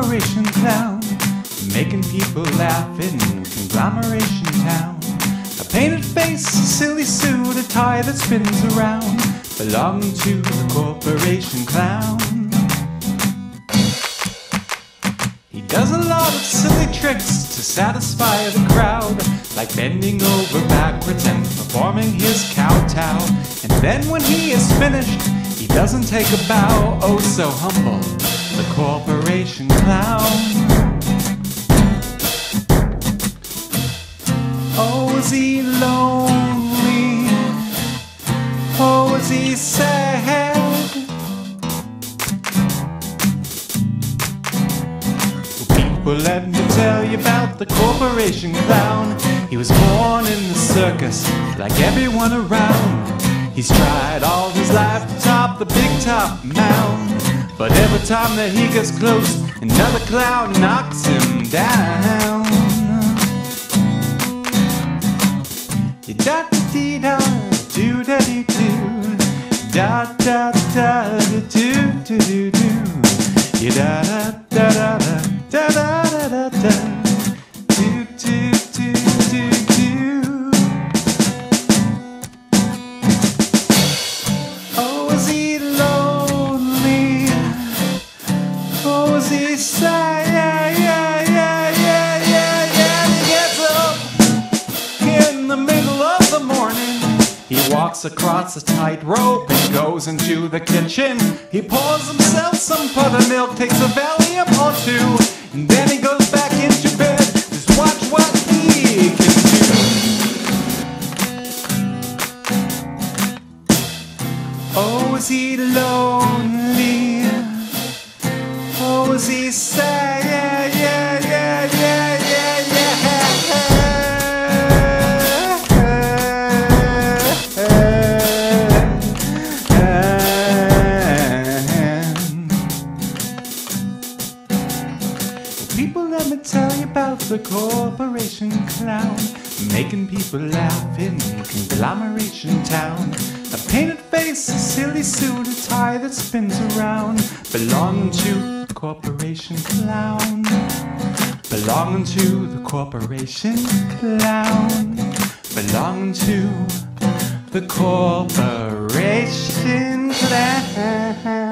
corporation clown, making people laugh in conglomeration town. A painted face, a silly suit, a tie that spins around, belonging to the corporation clown. He does a lot of silly tricks to satisfy the crowd, like bending over backwards and performing his kowtow. And then when he is finished, he doesn't take a bow. Oh, so humble, the corporation clown. Oh, is he lonely? Oh, is he sad? Well, let me tell you about the corporation clown. He was born in the circus, like everyone around. He's tried all his life to top the big top mound, but every time that he gets close, another clown knocks him down. Da-da-dee-da, do-da-dee-doo, da-da-da-da-doo-doo-doo-doo, da-da-da-da-da-da-da-da-da-da. Across a tightrope and goes into the kitchen. He pours himself some buttermilk, takes a Valium or two, and then he goes back into bed. Just watch what he can do. Oh, is he lonely? Oh, is he sad? The corporation clown, making people laugh in conglomeration town. A painted face, a silly suit, a tie that spins around, belonging to the corporation clown. Belonging to the corporation clown. Belonging to the corporation clown.